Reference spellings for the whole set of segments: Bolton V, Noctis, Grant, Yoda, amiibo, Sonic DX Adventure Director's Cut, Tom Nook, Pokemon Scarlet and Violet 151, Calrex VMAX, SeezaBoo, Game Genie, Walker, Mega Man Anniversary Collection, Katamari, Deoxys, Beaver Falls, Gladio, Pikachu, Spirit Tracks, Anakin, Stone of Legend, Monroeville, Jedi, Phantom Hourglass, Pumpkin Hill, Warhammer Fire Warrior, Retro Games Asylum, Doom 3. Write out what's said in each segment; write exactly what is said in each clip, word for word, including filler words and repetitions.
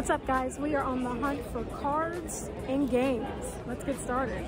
What's up, guys? We are on the hunt for cards and games. Let's get started.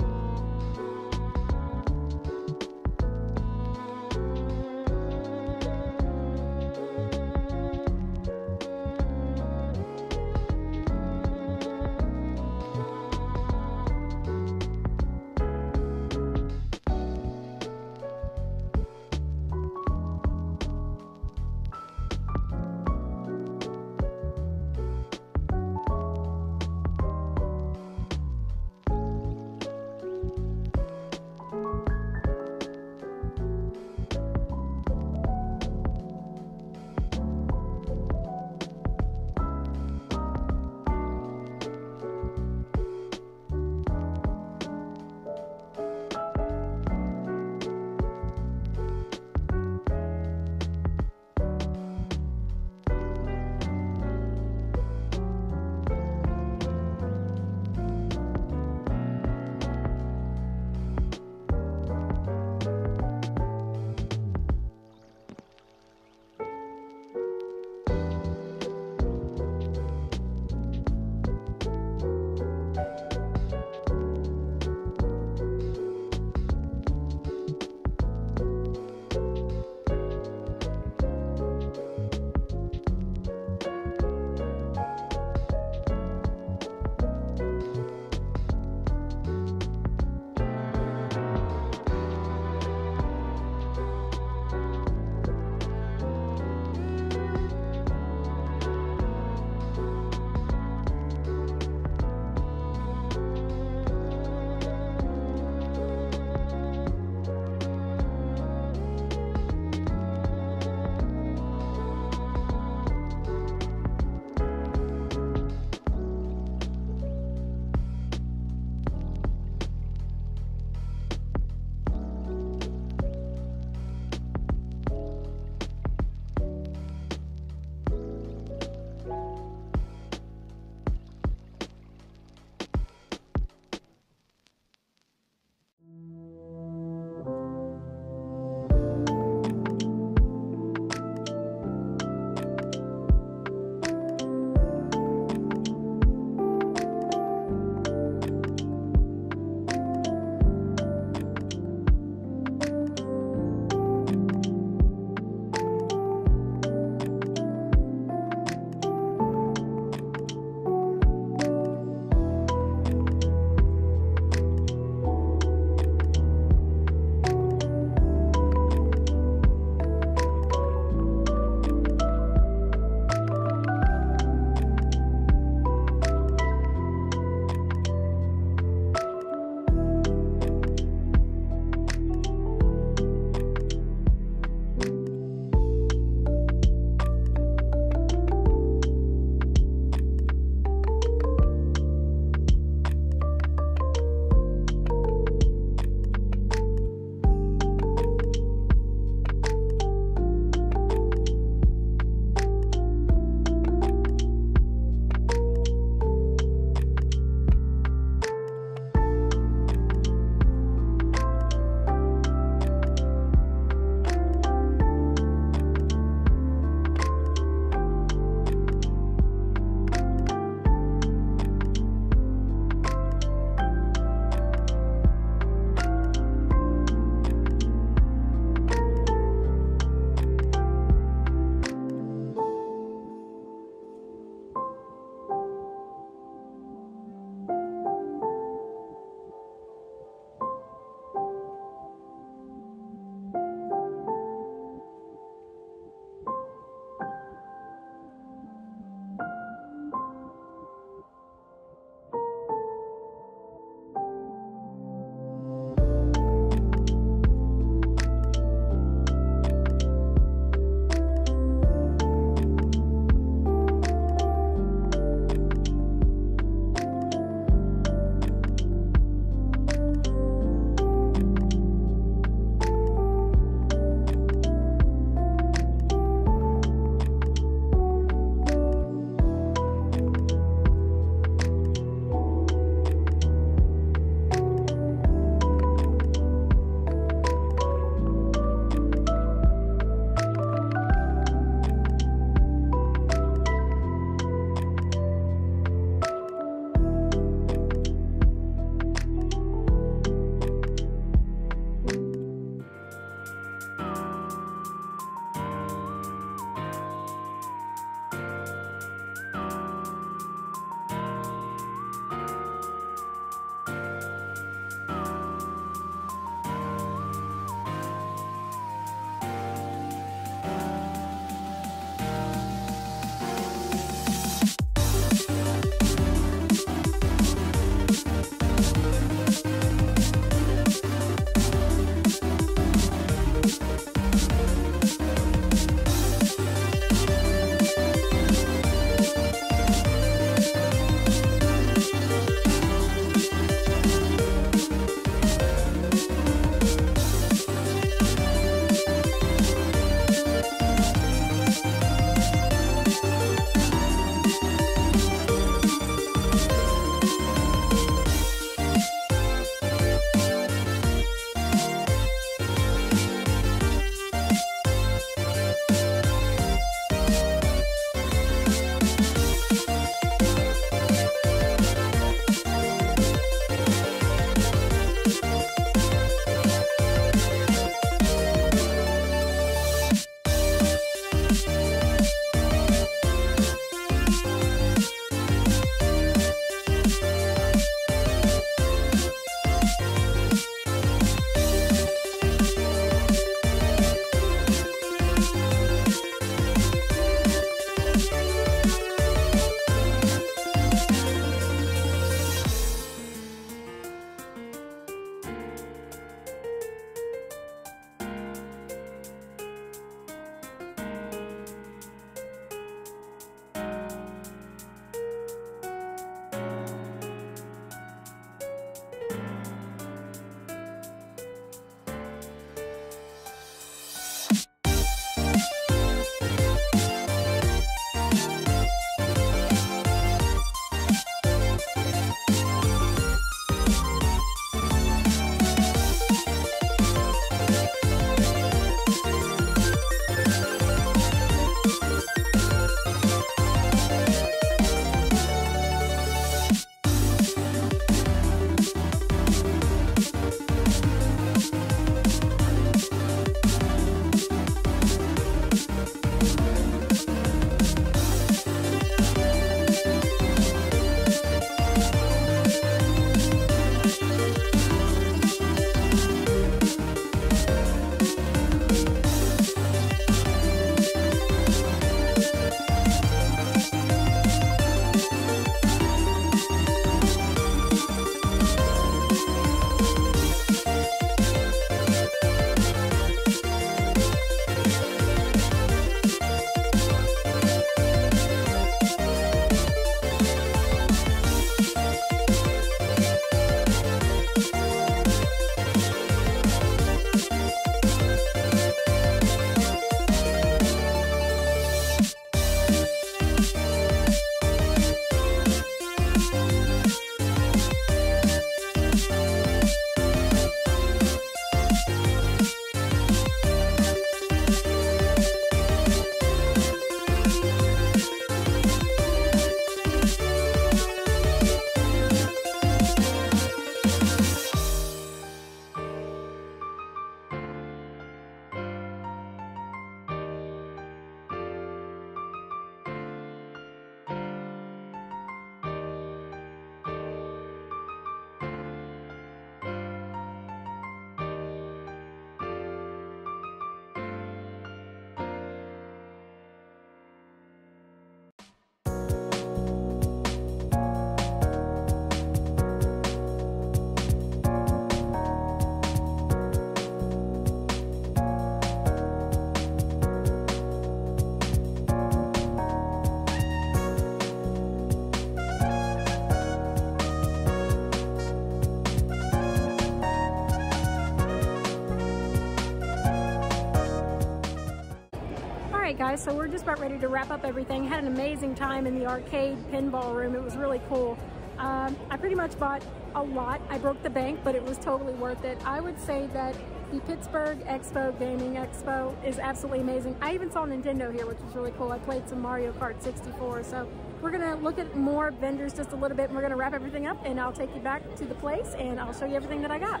guys, so we're just about ready to wrap up everything. Had an amazing time in the arcade pinball room. It was really cool. Um, I pretty much bought a lot. I broke the bank, but it was totally worth it. I would say that the Pittsburgh Expo Gaming Expo is absolutely amazing. I even saw Nintendo here, which was really cool. I played some Mario Kart sixty-four, so we're gonna look at more vendors just a little bit, and we're gonna wrap everything up, and I'll take you back to the place, and I'll show you everything that I got.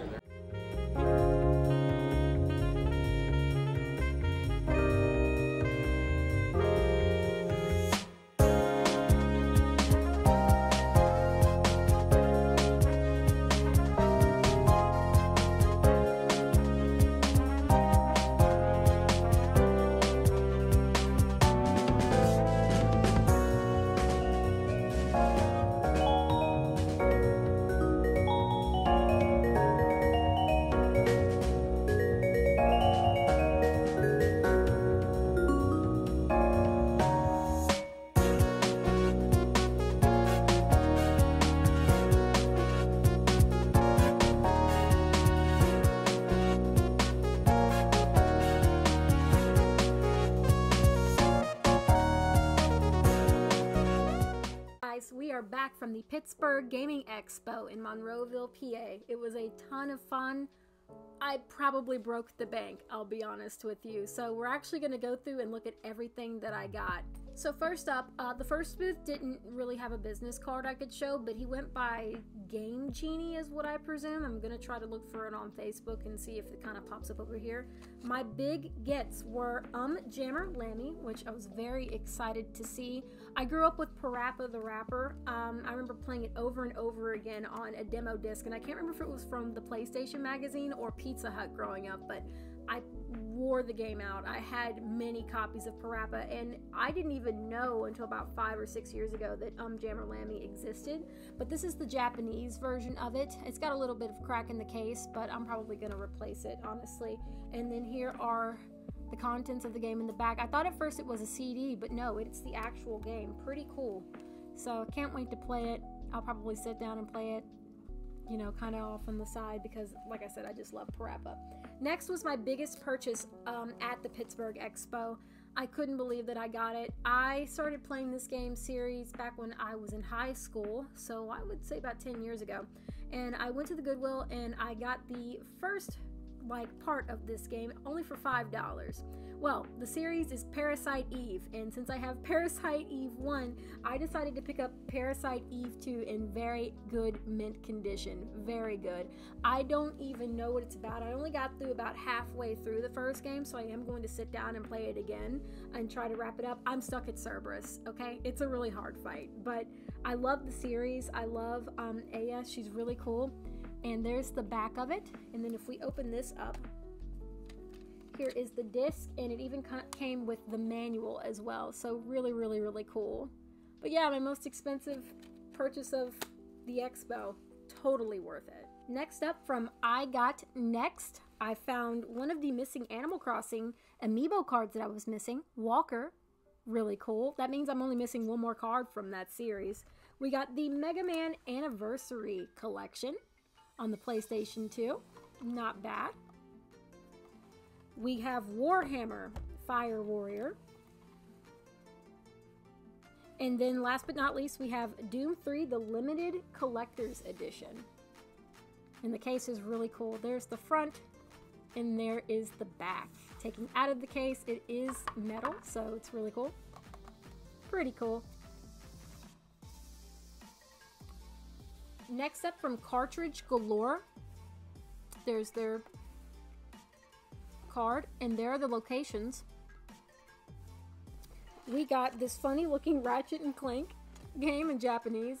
We are back from the Pittsburgh Gaming Expo in Monroeville, P A. It was a ton of fun. I probably broke the bank, I'll be honest with you. So we're actually going to go through and look at everything that I got. So first up, uh, the first booth didn't really have a business card I could show, but he went by Game Genie is what I presume. I'm going to try to look for it on Facebook and see if it kind of pops up over here. My big gets were um, Jammer Lammy, which I was very excited to see. I grew up with Parappa the Rapper. Um, I remember playing it over and over again on a demo disc, and I can't remember if it was from the PlayStation magazine or Pizza Hut growing up, but I wore the game out. I had many copies of Parappa, and I didn't even know until about five or six years ago that um, Jammer Lammy existed. But this is the Japanese version of it. It's got a little bit of crack in the case, but I'm probably going to replace it, honestly. And then here are the contents of the game in the back. I thought at first it was a C D, but no, it's the actual game. Pretty cool. So I can't wait to play it. I'll probably sit down and play it, you know, kind of off on the side because, like I said, I just love Parappa. Next was my biggest purchase um, at the Pittsburgh Expo. I couldn't believe that I got it. I started playing this game series back when I was in high school, so I would say about ten years ago. And I went to the Goodwill and I got the first like part of this game only for five dollars. Well, the series is Parasite Eve, and since I have Parasite Eve one, I decided to pick up Parasite Eve two in very good mint condition. Very good. I don't even know what it's about. I only got through about halfway through the first game, so I am going to sit down and play it again and try to wrap it up. I'm stuck at Cerberus, okay? It's a really hard fight, but I love the series. I love um, Aya. She's really cool. And there's the back of it. And then if we open this up, here is the disc, and it even came with the manual as well. So really, really, really cool. But yeah, my most expensive purchase of the expo, totally worth it. Next up from I Got Next, I found one of the missing Animal Crossing amiibo cards that I was missing, Walker, really cool. That means I'm only missing one more card from that series. We got the Mega Man Anniversary Collection on the PlayStation two, not bad. We have Warhammer Fire Warrior. And then last but not least, we have Doom three, the limited collector's edition. And the case is really cool. There's the front and there is the back. Taken out of the case, it is metal, so it's really cool. Pretty cool. Next up from Cartridge Galore, there's their card, and there are the locations. We got this funny looking Ratchet and Clank game in Japanese.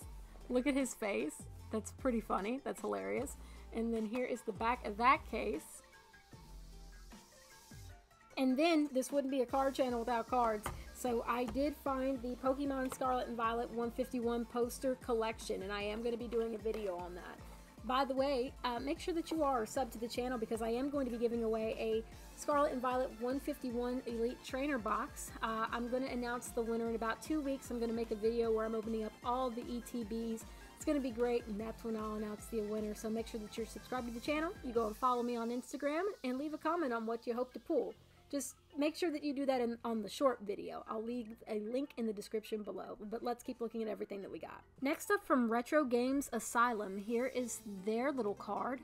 Look at his face. That's pretty funny. That's hilarious. And then here is the back of that case. And then this wouldn't be a card channel without cards. So I did find the Pokemon Scarlet and Violet one fifty-one poster collection, and I am going to be doing a video on that. By the way, uh, make sure that you are subbed to the channel because I am going to be giving away a Scarlet and Violet one fifty-one Elite Trainer Box. Uh, I'm going to announce the winner in about two weeks. I'm going to make a video where I'm opening up all the E T Bs. It's going to be great, and that's when I'll announce the winner. So make sure that you're subscribed to the channel, you go and follow me on Instagram, and leave a comment on what you hope to pull. Just make sure that you do that in, on the short video. I'll leave a link in the description below, but let's keep looking at everything that we got. Next up from Retro Games Asylum, here is their little card.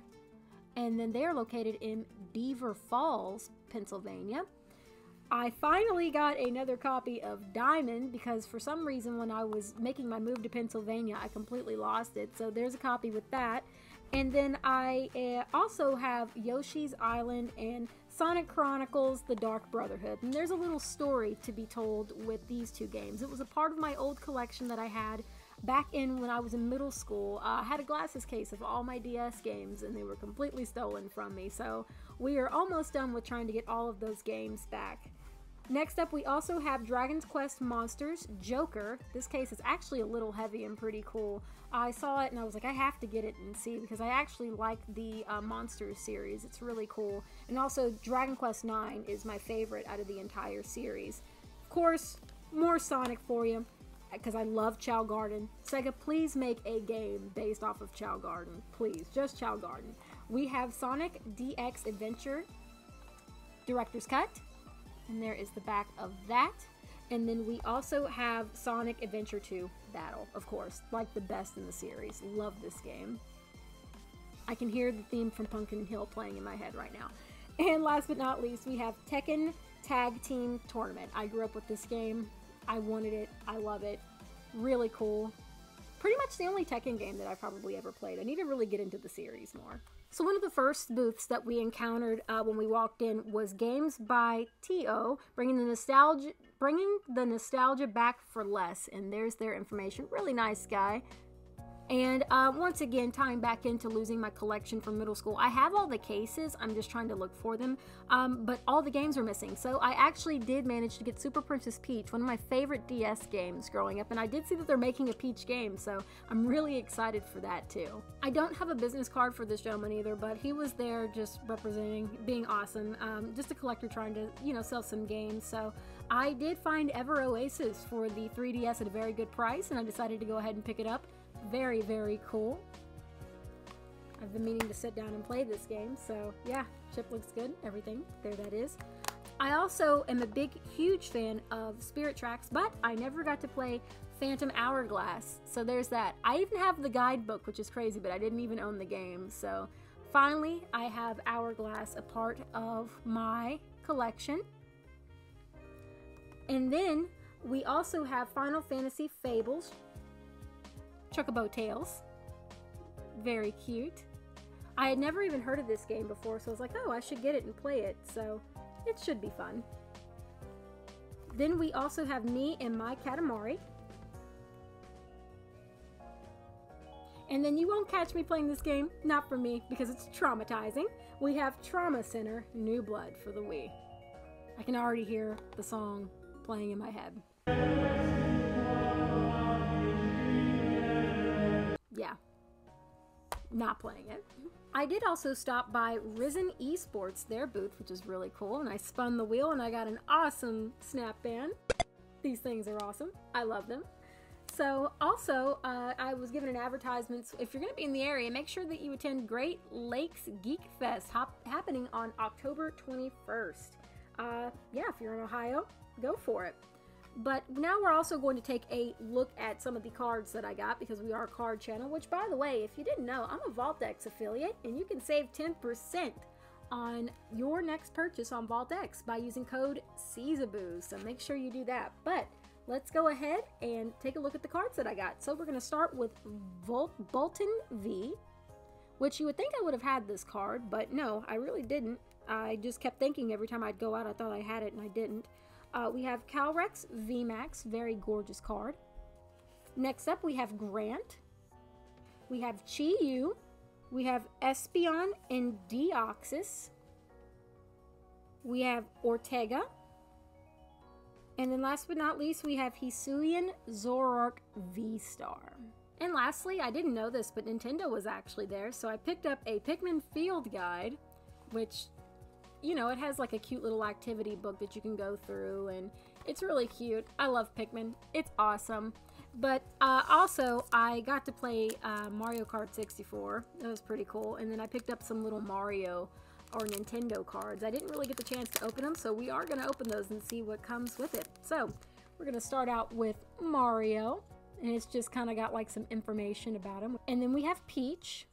And then they are located in Beaver Falls, Pennsylvania. I finally got another copy of Diamond because for some reason when I was making my move to Pennsylvania, I completely lost it. So there's a copy with that. And then I uh, also have Yoshi's Island and Sonic Chronicles The Dark Brotherhood. And there's a little story to be told with these two games. It was a part of my old collection that I had back in when I was in middle school. Uh, I had a glasses case of all my D S games and they were completely stolen from me. So we are almost done with trying to get all of those games back. Next up, we also have Dragon's Quest Monsters Joker. This case is actually a little heavy and pretty cool. I saw it and I was like, I have to get it and see because I actually like the uh, Monsters series. It's really cool. And also, Dragon Quest nine is my favorite out of the entire series. Of course, more Sonic for you because I love Chao Garden. Sega, please make a game based off of Chao Garden. Please, just Chao Garden. We have Sonic D X Adventure Director's Cut. And there is the back of that. And then we also have Sonic Adventure two Battle, of course. Like the best in the series. Love this game. I can hear the theme from Pumpkin Hill playing in my head right now. And last but not least, we have Tekken Tag Team Tournament. I grew up with this game. I wanted it. I love it. Really cool. Pretty much the only Tekken game that I've probably ever played. I need to really get into the series more. So one of the first booths that we encountered uh, when we walked in was Games by T O, bringing the nostalgia bringing the nostalgia back for less. And there's their information. Really nice guy. And uh, once again, tying back into losing my collection from middle school, I have all the cases. I'm just trying to look for them, um, but all the games are missing. So I actually did manage to get Super Princess Peach, one of my favorite D S games growing up, and I did see that they're making a Peach game, so I'm really excited for that too. I don't have a business card for this gentleman either, but he was there just representing, being awesome, um, just a collector trying to, you know, sell some games. So I did find Ever Oasis for the three D S at a very good price, and I decided to go ahead and pick it up. Very, very cool. I've been meaning to sit down and play this game, so yeah, chip looks good, everything. There that is. I also am a big, huge fan of Spirit Tracks, but I never got to play Phantom Hourglass, so there's that. I even have the guidebook, which is crazy, but I didn't even own the game, so finally, I have Hourglass a part of my collection. And then, we also have Final Fantasy Fables, Chocobo Tales. Very cute. I had never even heard of this game before, so I was like, oh, I should get it and play it, so it should be fun. Then we also have Me and My Katamari. And then you won't catch me playing this game, not for me, because it's traumatizing. We have Trauma Center New Blood for the Wii. I can already hear the song playing in my head. Yeah, not playing it. I did also stop by Risen Esports, their booth, which is really cool, and I spun the wheel and I got an awesome snap band. These things are awesome. I love them. So also, uh, I was given an advertisement, so if you're going to be in the area, make sure that you attend Great Lakes Geek Fest, hop happening on October twenty-first. Uh, yeah, if you're in Ohio, go for it. But now we're also going to take a look at some of the cards that I got because we are a card channel, which by the way, if you didn't know, I'm a Vault-X affiliate and you can save ten percent on your next purchase on Vault-X by using code SeezaBoo, so make sure you do that. But let's go ahead and take a look at the cards that I got. So we're going to start with Vol Bolton V, which you would think I would have had this card, but no, I really didn't. I just kept thinking every time I'd go out I thought I had it and I didn't. Uh, we have Calrex V MAX, very gorgeous card. Next up, we have Grant. We have Chiyu. We have Espeon and Deoxys. We have Ortega. And then last but not least, we have Hisuian Zorark V-Star. And lastly, I didn't know this, but Nintendo was actually there, so I picked up a Pikmin Field Guide, which... you know, it has like a cute little activity book that you can go through, and it's really cute. I love Pikmin. It's awesome. But uh, also, I got to play uh, Mario Kart sixty-four. That was pretty cool. And then I picked up some little Mario or Nintendo cards. I didn't really get the chance to open them, so we are going to open those and see what comes with it. So we're going to start out with Mario, and it's just kind of got like some information about him. And then we have Peach.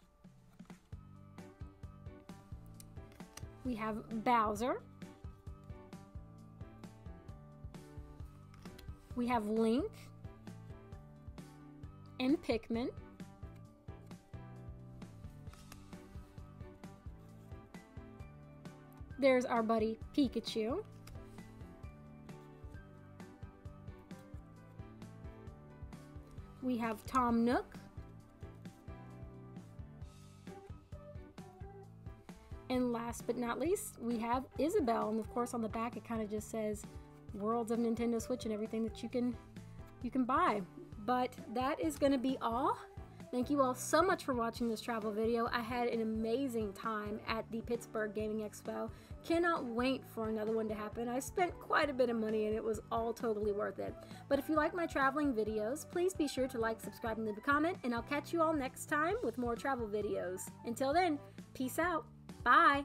We have Bowser. We have Link and Pikmin. There's our buddy Pikachu. We have Tom Nook. And last but not least, we have Isabelle. And of course on the back it kind of just says worlds of Nintendo Switch and everything that you can you can buy. But that is going to be all. Thank you all so much for watching this travel video. I had an amazing time at the Pittsburgh Gaming Expo. Cannot wait for another one to happen. I spent quite a bit of money and it was all totally worth it. But if you like my traveling videos, please be sure to like, subscribe, and leave a comment, and I'll catch you all next time with more travel videos. Until then, peace out. Bye.